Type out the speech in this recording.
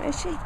Where is she?